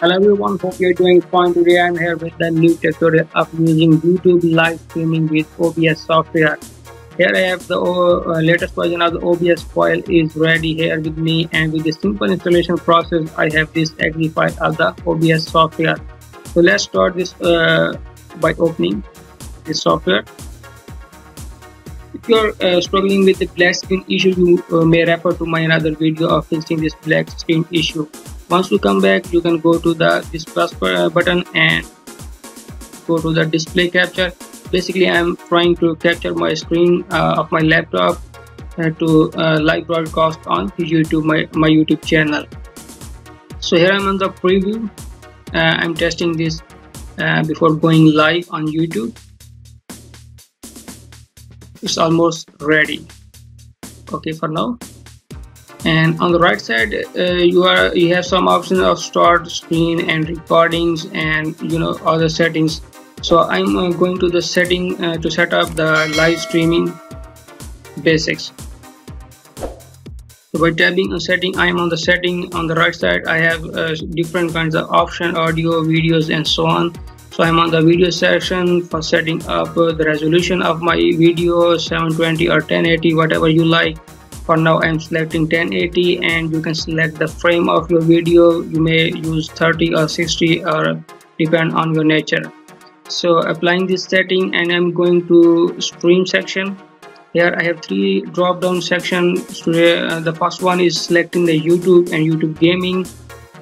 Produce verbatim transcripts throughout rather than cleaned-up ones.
Hello everyone, hope you're doing fine. Today I'm here with the new tutorial of using YouTube live streaming with O B S software. Here I have the uh, latest version of the O B S file is ready here with me, and with the simple installation process I have this .exe file of the O B S software. So let's start this uh, by opening this software. If you're uh, struggling with the black screen issue, you uh, may refer to my another video of fixing this black screen issue. Once you come back, you can go to the this plus button and go to the display capture. Basically, I am trying to capture my screen uh, of my laptop uh, to uh, live broadcast on YouTube, my, my YouTube channel. So here I am on the preview. Uh, I am testing this uh, before going live on YouTube. It's almost ready. Okay, for now. And on the right side, uh, you are you have some options of start screen and recordings and you know other settings. So I'm uh, going to the setting uh, to set up the live streaming basics. So by tabbing on setting, I'm on the setting. On the right side, I have uh, different kinds of option, audio, videos, and so on. So I'm on the video section for setting up uh, the resolution of my video, seven twenty or ten eighty, whatever you like. For now, I'm selecting ten eighty, and you can select the frame of your video. You may use thirty or sixty, or depend on your nature. So, applying this setting, and I'm going to stream section. Here, I have three drop-down sections. So, uh, the first one is selecting the YouTube and YouTube Gaming,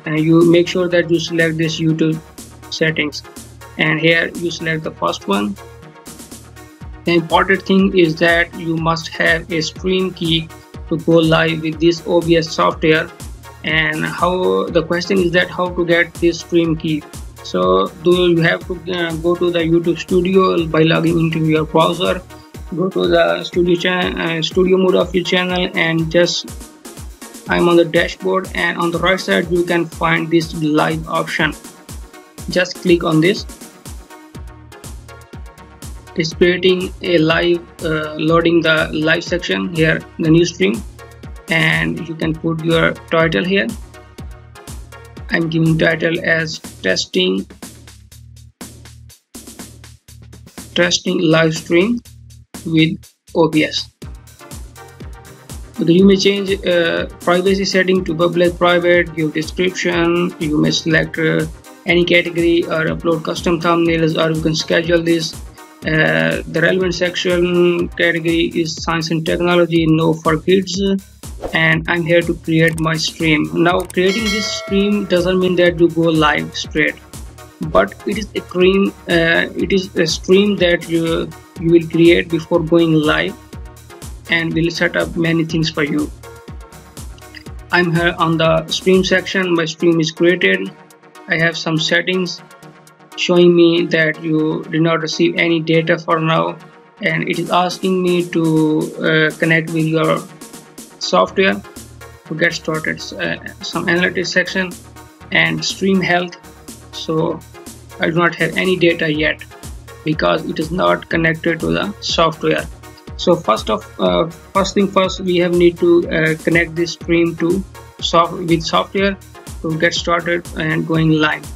and you make sure that you select this YouTube settings. And here, you select the first one. The important thing is that you must have a stream key to go live with this O B S software. And how the question is that how to get this stream key. So do you have to uh, go to the YouTube Studio by logging into your browser, go to the studio channel, uh, studio mode of your channel, and just I'm on the dashboard, and on the right side you can find this live option. Just click on this. It's creating a live, uh, loading the live section here, the new stream, and you can put your title here. I'm giving title as testing, testing live stream with O B S. But you may change uh, privacy setting to public, private, your description. You may select uh, any category or upload custom thumbnails, or you can schedule this. Uh, the relevant section category is science and technology, no for kids, and I'm here to create my stream. Now creating this stream doesn't mean that you go live straight, but it is a cream, uh, it is a stream that you, you will create before going live, and will set up many things for you. I'm here on the stream section. My stream is created. I have some settings showing me that you did not receive any data for now, and it is asking me to uh, connect with your software to get started. Uh, some analytics section and stream health. So I do not have any data yet because it is not connected to the software. So first of uh, first thing first, we have need to uh, connect this stream to soft with software to get started and going live.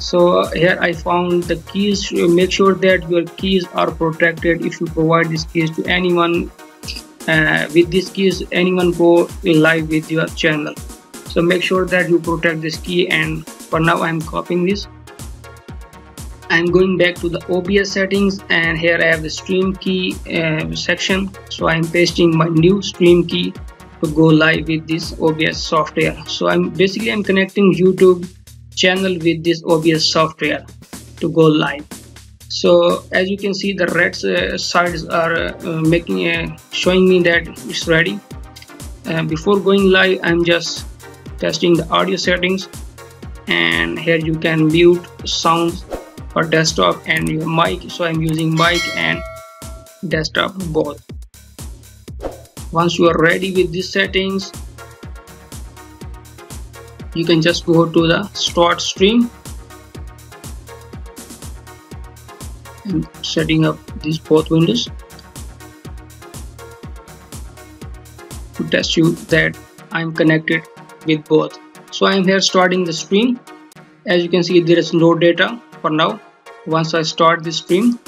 So here I found the keys. Make sure that your keys are protected. If you provide these keys to anyone, uh, with these keys anyone go live with your channel. So make sure that you protect this key, and for now I'm copying this. I'm going back to the O B S settings, and here I have the stream key uh, section. So I'm pasting my new stream key to go live with this O B S software. So I'm basically I'm connecting YouTube channel with this O B S software to go live. So as you can see, the red uh, sides are uh, making a, showing me that it's ready. Uh, before going live, I'm just testing the audio settings, and here you can mute sounds for desktop and your mic. So I'm using mic and desktop both. Once you are ready with these settings, you can just go to the start stream and setting up these both windows to test you that I'm connected with both. So I'm here starting the stream. As you can see, there is no data for now. Once I start this stream,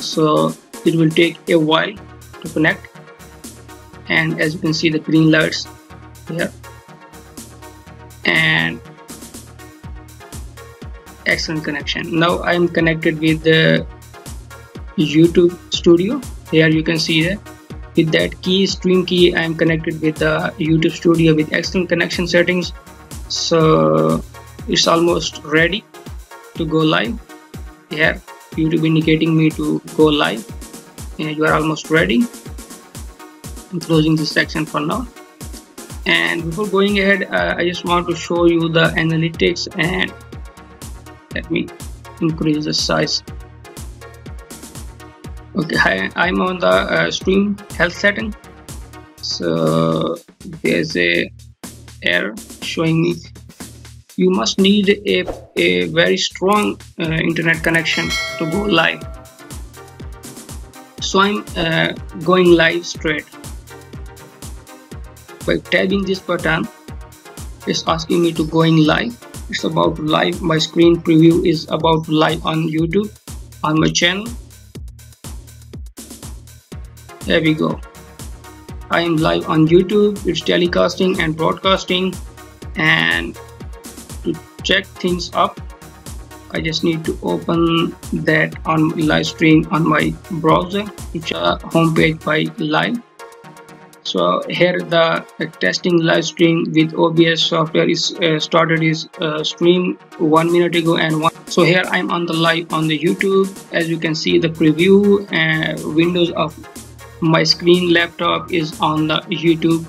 so it will take a while to connect, and as you can see the green lights here, and excellent connection. Now I am connected with the YouTube Studio. Here you can see that with that key, stream key, I am connected with the YouTube Studio with excellent connection settings. So it's almost ready to go live. Here YouTube indicating me to go live, and you are almost ready. I'm closing this section for now, and before going ahead, uh, I just want to show you the analytics. And let me increase the size. Okay, I, I'm on the uh, stream health setting. So there's a error showing me you must need a, a very strong uh, internet connection to go live. So I'm uh, going live straight. By tapping this button, it's asking me to going live. It's about live. My screen preview is about live on YouTube on my channel. There we go. I am live on YouTube. It's telecasting and broadcasting, and to check things up, I just need to open that on live stream on my browser, which uh, homepage by live. So here the uh, testing live stream with O B S software is uh, started is uh, stream one minute ago, and one. So here I'm on the live on the YouTube. As you can see, the preview uh, windows of my screen laptop is on the YouTube